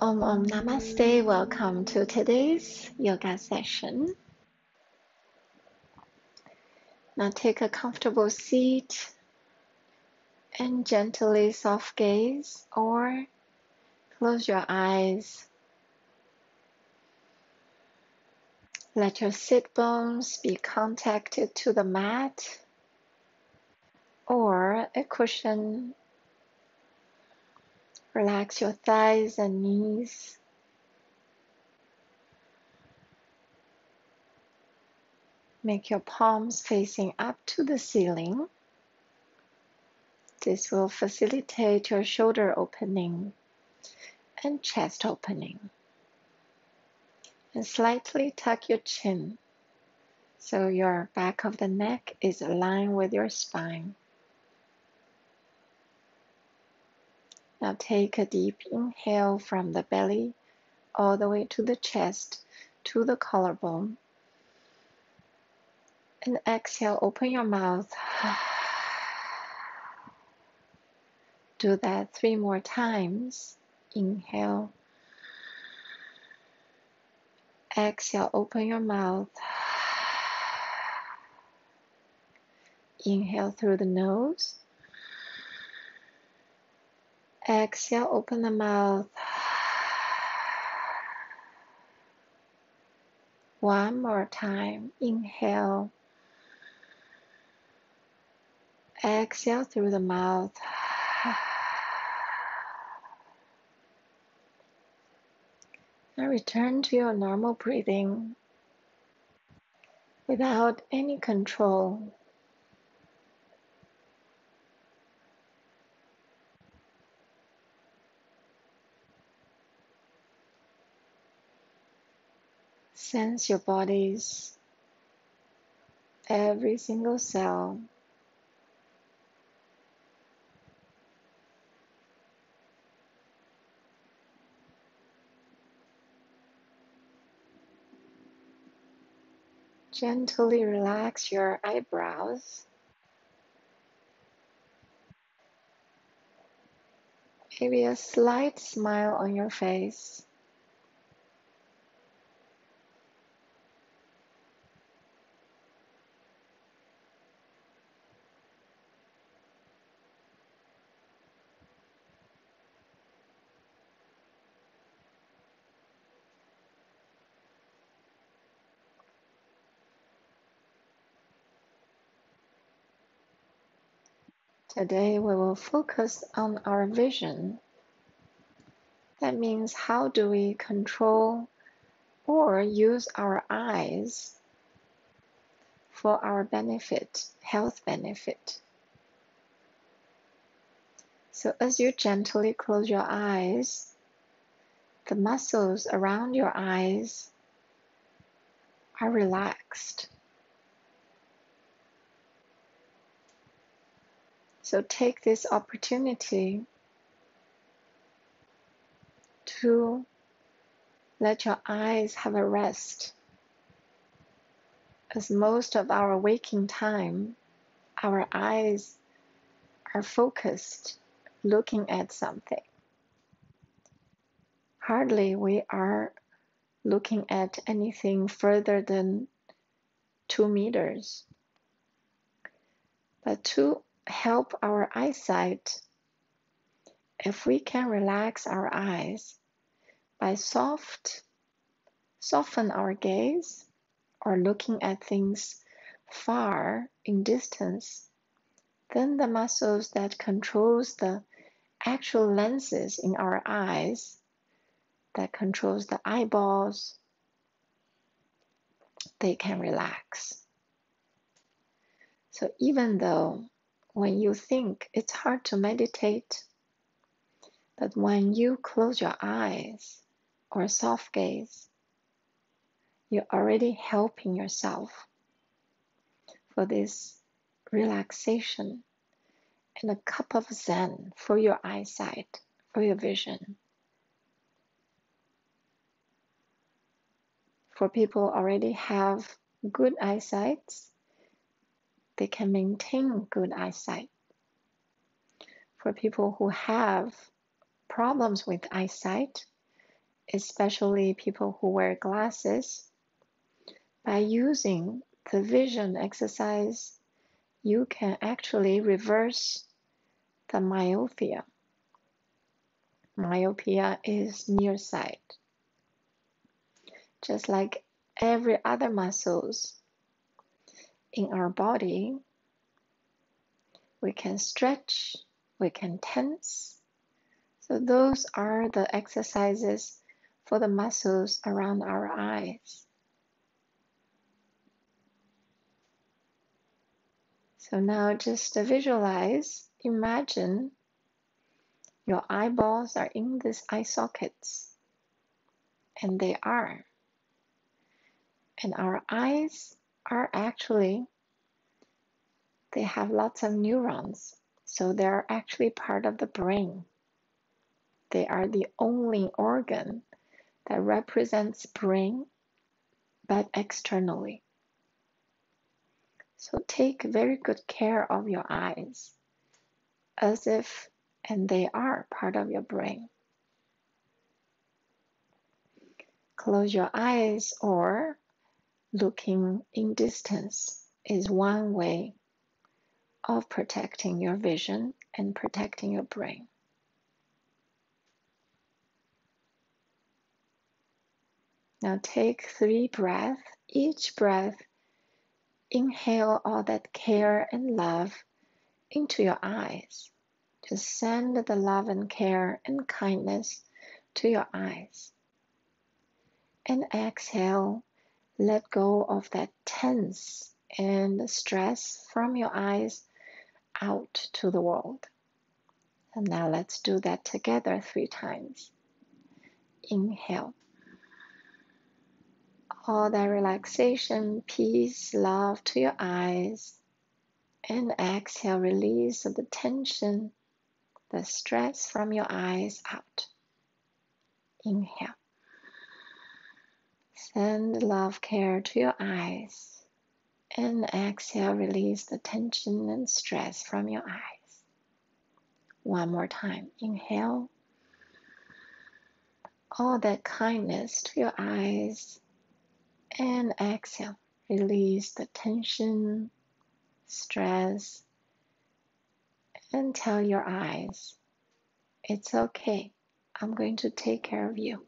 Namaste, welcome to today's yoga session. Now take a comfortable seat and gently soft gaze or close your eyes. Let your sit bones be contacted to the mat or a cushion. Relax your thighs and knees. Make your palms facing up to the ceiling. This will facilitate your shoulder opening and chest opening. And slightly tuck your chin so your back of the neck is aligned with your spine. Now take a deep inhale from the belly all the way to the chest, to the collarbone. And exhale, open your mouth. Do that 3 more times. Inhale. Exhale, open your mouth. Inhale through the nose. Exhale, open the mouth. 1 more time. Inhale. Exhale through the mouth. Now return to your normal breathing without any control. Sense your body's every single cell. Gently relax your eyebrows. Maybe a slight smile on your face. Today we will focus on our vision. That means, how do we control or use our eyes for our benefit, health benefit? So as you gently close your eyes, the muscles around your eyes are relaxed. So take this opportunity to let your eyes have a rest, as most of our waking time, our eyes are focused, looking at something. Hardly we are looking at anything further than 2 meters, but to help our eyesight, if we can relax our eyes by soften our gaze or looking at things far in distance, then the muscles that controls the actual lenses in our eyes, that controls the eyeballs, they can relax. So even though when you think, it's hard to meditate, but when you close your eyes or soft gaze, you're already helping yourself for this relaxation and a cup of Zen for your eyesight, for your vision. For people already have good eyesight, they can maintain good eyesight. For people who have problems with eyesight, especially people who wear glasses. By using the vision exercise, you can actually reverse the myopia. Myopia is nearsight. Just like every other muscles in our body, we can stretch, we can tense. So those are the exercises for the muscles around our eyes. So now just visualize, imagine your eyeballs are in these eye sockets, and they are. And our eyes are actually, they have lots of neurons, so they are actually part of the brain. They are the only organ that represents brain, but externally. So take very good care of your eyes, as if, and they are part of your brain. Close your eyes or looking in distance is one way of protecting your vision and protecting your brain. Now take 3 breaths. Each breath, inhale all that care and love into your eyes. Just send the love and care and kindness to your eyes. And exhale, let go of that tense and stress from your eyes out to the world. And now let's do that together 3 times. Inhale. All that relaxation, peace, love to your eyes. And exhale, release of the tension, the stress from your eyes out. Inhale. Send love, care to your eyes. And exhale, release the tension and stress from your eyes. One more time. Inhale. All that kindness to your eyes. And exhale, release the tension, stress, and tell your eyes, it's okay, I'm going to take care of you.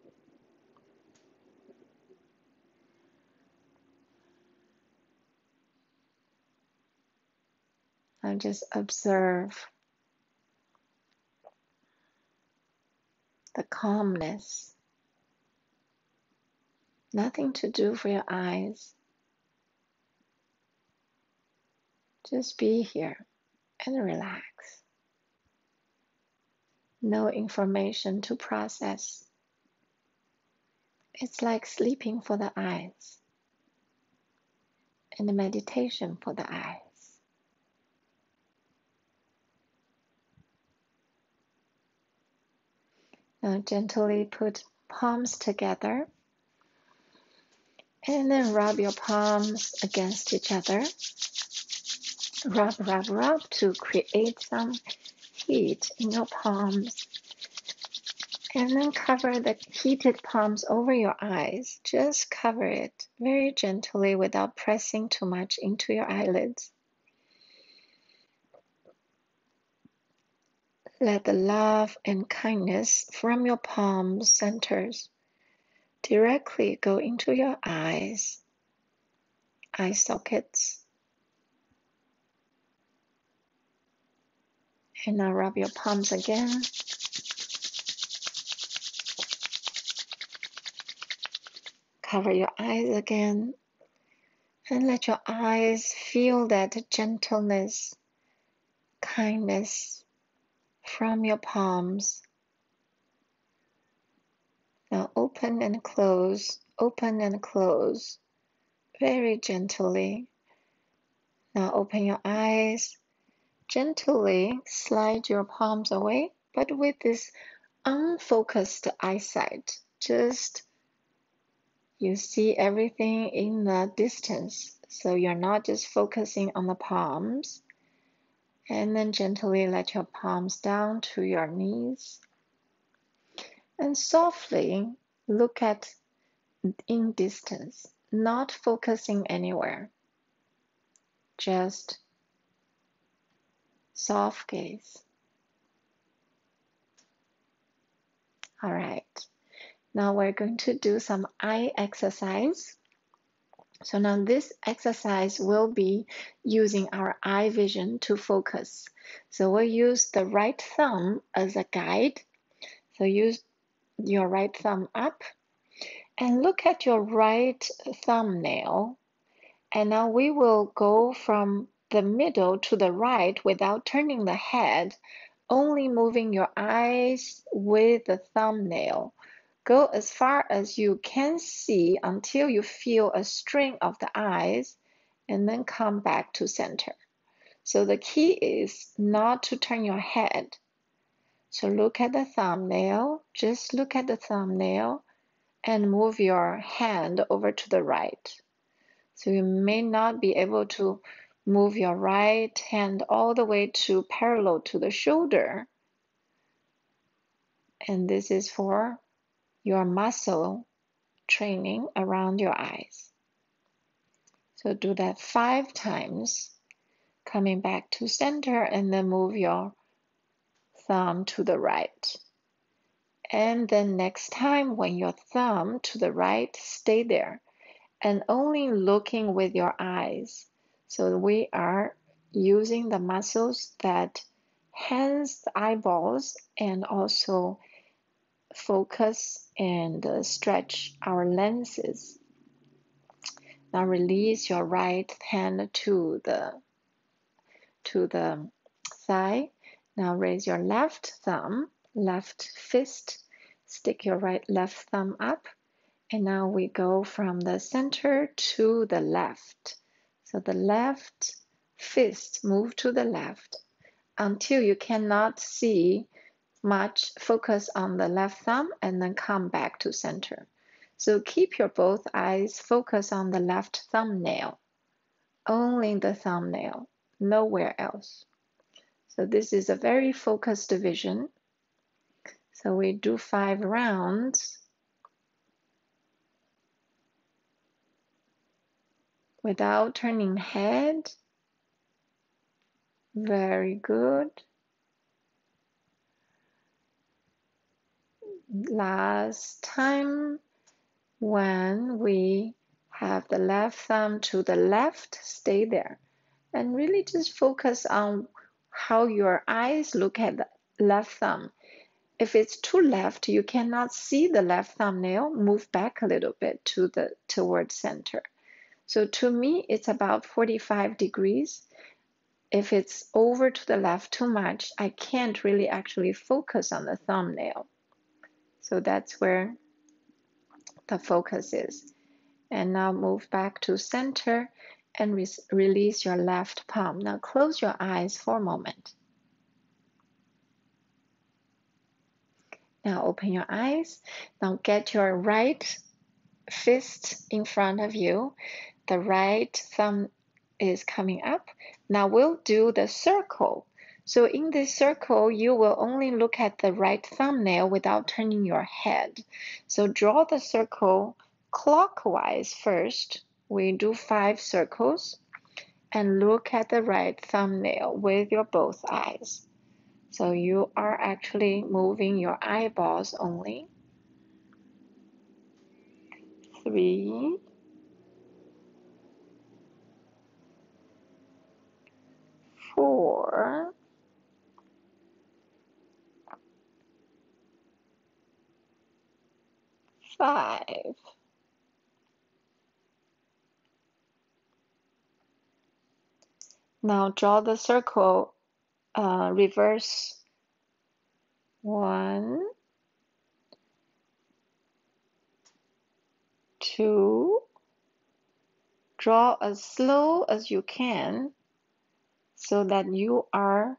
Now just observe the calmness. Nothing to do for your eyes. Just be here and relax. No information to process. It's like sleeping for the eyes and meditation for the eyes. Now gently put palms together. And then rub your palms against each other. Rub, rub to create some heat in your palms. And then cover the heated palms over your eyes. Just cover it very gently without pressing too much into your eyelids. Let the love and kindness from your palm centers directly go into your eyes, eye sockets. And now rub your palms again. Cover your eyes again. And let your eyes feel that gentleness, kindness from your palms. Now open and close, very gently. Now open your eyes, gently slide your palms away, but with this unfocused eyesight, just you see everything in the distance. So you're not just focusing on the palms. And then gently let your palms down to your knees. And softly look at in distance, not focusing anywhere. Just soft gaze. All right. Now we're going to do some eye exercise. So now this exercise will be using our eye vision to focus. So we'll use the right thumb as a guide. So use your right thumb up and look at your right thumbnail. And now we will go from the middle to the right without turning the head, only moving your eyes with the thumbnail. Go as far as you can see until you feel a string of the eyes and then come back to center. So the key is not to turn your head. So look at the thumbnail, just look at the thumbnail and move your hand over to the right. So you may not be able to move your right hand all the way to parallel to the shoulder. And this is for your muscle training around your eyes. So do that 5 times, coming back to center and then move your thumb to the right. And then next time when your thumb to the right, stay there and only looking with your eyes. So we are using the muscles that hands the eyeballs and also focus and stretch our lenses. Now release your right hand to the thigh. Now raise your left thumb, left fist, stick your left thumb up, and now we go from the center to the left. So the left fist move to the left until you cannot see much, focus on the left thumb and then come back to center. So keep your both eyes focused on the left thumbnail, only the thumbnail, nowhere else. So this is a very focused vision. So we do 5 rounds without turning head. Very good. Last time when we have the left thumb to the left, stay there and really just focus on how your eyes look at the left thumb. If it's too left, you cannot see the left thumbnail, move back a little bit to the towards center. So to me it's about 45 degrees. If it's over to the left too much, I can't really actually focus on the thumbnail. So that's where the focus is. And now move back to center and release your left palm. Now close your eyes for a moment. Now open your eyes. Now get your right fist in front of you. The right thumb is coming up. Now we'll do the circle. So in this circle, you will only look at the right thumbnail without turning your head. So draw the circle clockwise first. We do 5 circles and look at the right thumbnail with your both eyes. So you are actually moving your eyeballs only. 3, 4. Five, now draw the circle reverse. 1, 2, draw as slow as you can so that you are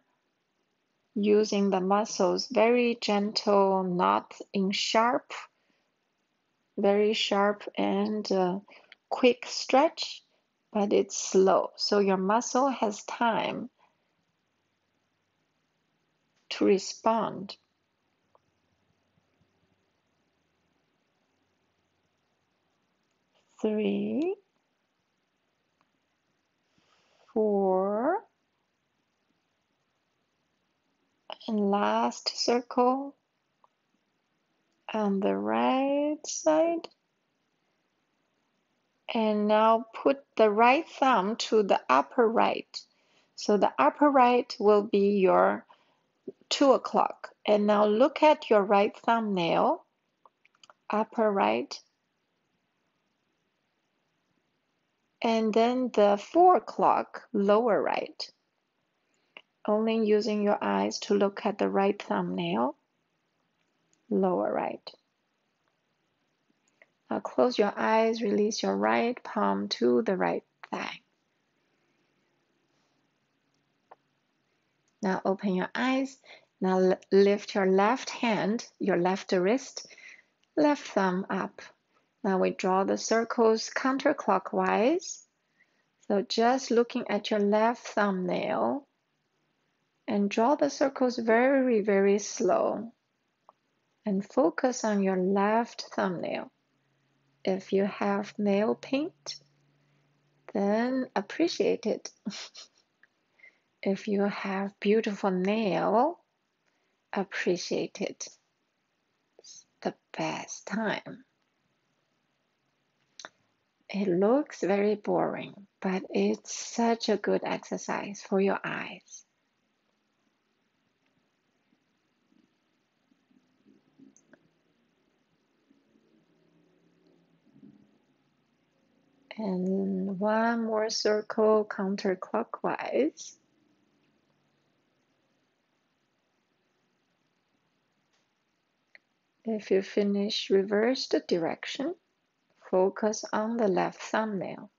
using the muscles very gentle, not in sharp. Very sharp and quick stretch, but it's slow. So your muscle has time to respond. 3, 4, and last circle on the right side. And now put the right thumb to the upper right. So the upper right will be your 2 o'clock. And now look at your right thumbnail, upper right. And then the 4 o'clock, lower right. Only using your eyes to look at the right thumbnail, lower right. Now close your eyes, release your right palm to the right thigh. Now open your eyes. Now lift your left hand, your left wrist, left thumb up. Now we draw the circles counterclockwise. So just looking at your left thumbnail and draw the circles very, very slow. And focus on your left thumbnail. If you have nail paint, then appreciate it. If you have beautiful nail, appreciate it. It's the best time. It looks very boring, but it's such a good exercise for your eyes. And one more circle counterclockwise. If you finish, reverse the direction. Focus on the left thumbnail.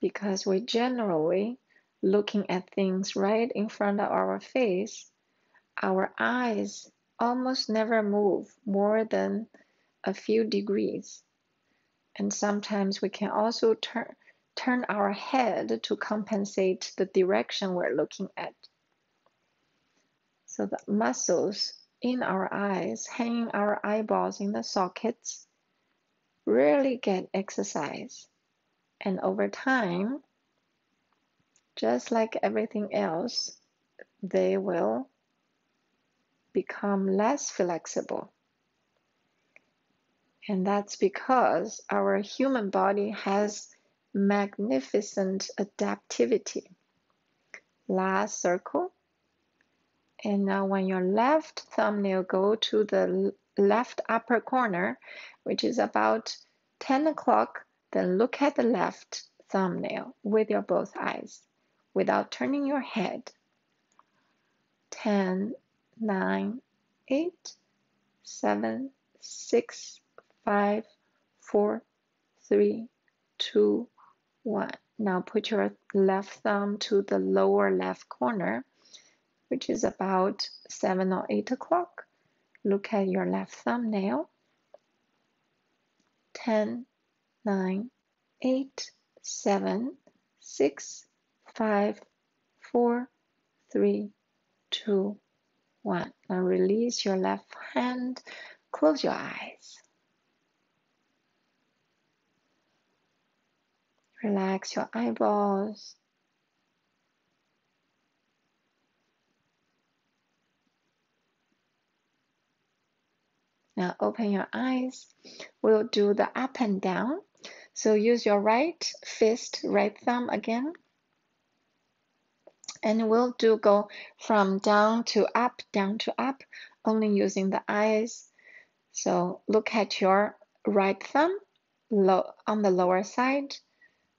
Because we generally looking at things right in front of our face, our eyes almost never move more than a few degrees. And sometimes we can also turn our head to compensate the direction we're looking at. So the muscles in our eyes, hanging our eyeballs in the sockets, really get exercise. And over time, just like everything else, they will become less flexible. And that's because our human body has magnificent adaptivity. Last circle. And now when your left thumbnail go to the left upper corner, which is about 10 o'clock, then look at the left thumbnail with your both eyes without turning your head. 10, 9, 8, 7, 6, 5, 4, 3, 2, 1. Now put your left thumb to the lower left corner, which is about 7 or 8 o'clock. Look at your left thumbnail. 10, 9, 8, 7, 6, 5, 4, 3, 2, 1. Now release your left hand. Close your eyes. Relax your eyeballs. Now open your eyes. We'll do the up and down. So use your right fist, right thumb again. And we'll go from down to up, only using the eyes. So look at your right thumb on the lower side.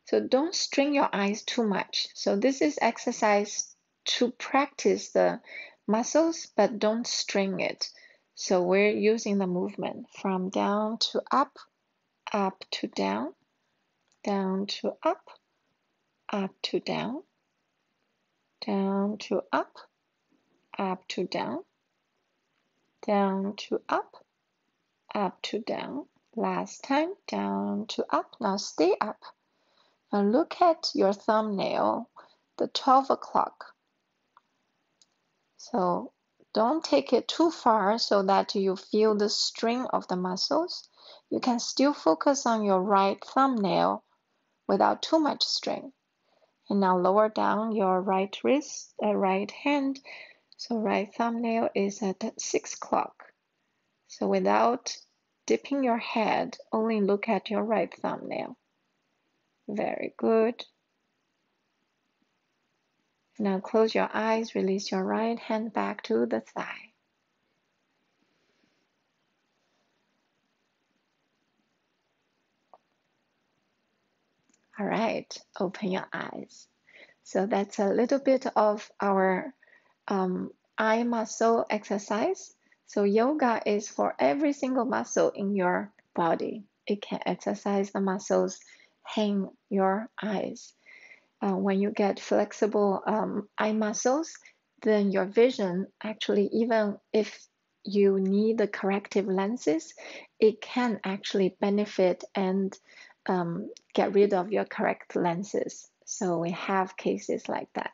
So don't strain your eyes too much. So this is exercise to practice the muscles, but don't strain it. So we're using the movement from down to up, up to down, down to up, up to down, down to up, up to down, down to up, up to down. Last time, down to up. Now stay up. Now look at your thumbnail, the 12 o'clock. So Don't take it too far so that you feel the strain of the muscles. You can still focus on your right thumbnail without too much strain. And now lower down your right wrist, right hand. So right thumbnail is at 6 o'clock. So without dipping your head, only look at your right thumbnail. Very good. Now close your eyes, release your right hand back to the thigh. All right, open your eyes. So that's a little bit of our eye muscle exercise. So yoga is for every single muscle in your body. It can exercise the muscles in your eyes. When you get flexible eye muscles, then your vision actually, even if you need the corrective lenses, it can actually benefit and get rid of your correct lenses. So we have cases like that.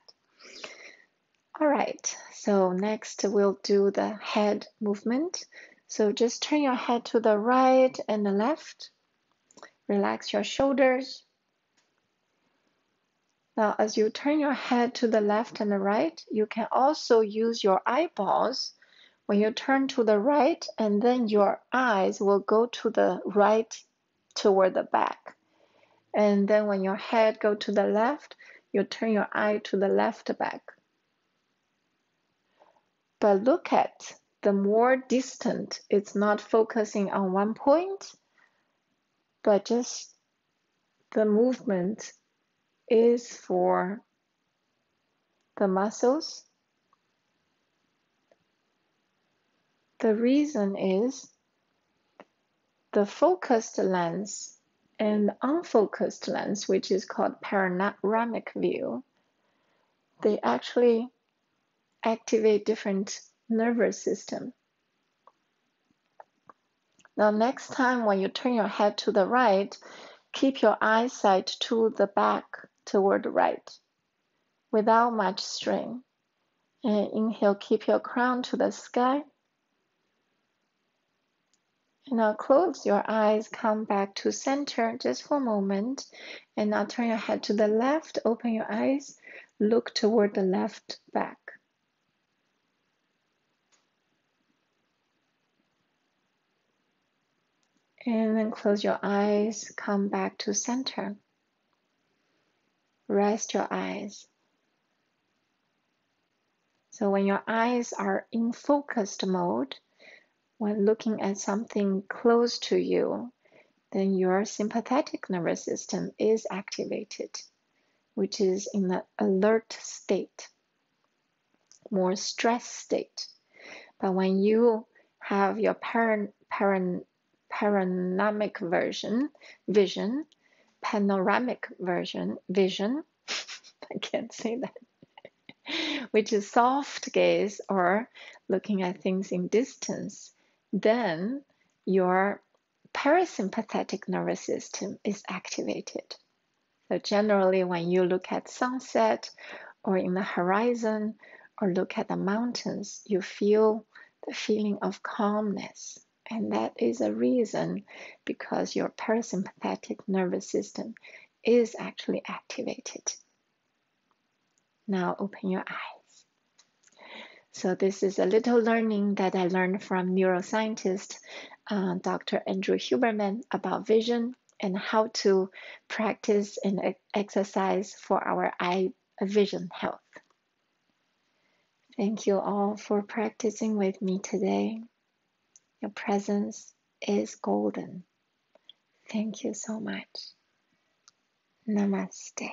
All right, so next we'll do the head movement. So just turn your head to the right and the left. Relax your shoulders. Now, as you turn your head to the left and the right, you can also use your eyeballs. When you turn to the right, and then your eyes will go to the right toward the back. And then when your head goes to the left, you turn your eye to the left back. But look at the more distant, it's not focusing on one point, but just the movement is for the muscles. The reason is the focused lens and unfocused lens, which is called panoramic view, they actually activate different nervous system. Now next time when you turn your head to the right, keep your eyesight to the back toward the right without much strain. And inhale, keep your crown to the sky. And now close your eyes, come back to center just for a moment. And now turn your head to the left, open your eyes, look toward the left back. And then close your eyes, come back to center. Rest your eyes. So when your eyes are in focused mode, when looking at something close to you, then your sympathetic nervous system is activated, which is in an alert state, more stress state. But when you have your panoramic vision, I can't say that, which is soft gaze or looking at things in distance, then your parasympathetic nervous system is activated. So generally when you look at sunset or in the horizon or look at the mountains, you feel the feeling of calmness. And that is a reason because your parasympathetic nervous system is actually activated. Now open your eyes. So this is a little learning that I learned from neuroscientist Dr. Andrew Huberman about vision and how to practice and exercise for our eye vision health. Thank you all for practicing with me today. Your presence is golden. Thank you so much. Namaste.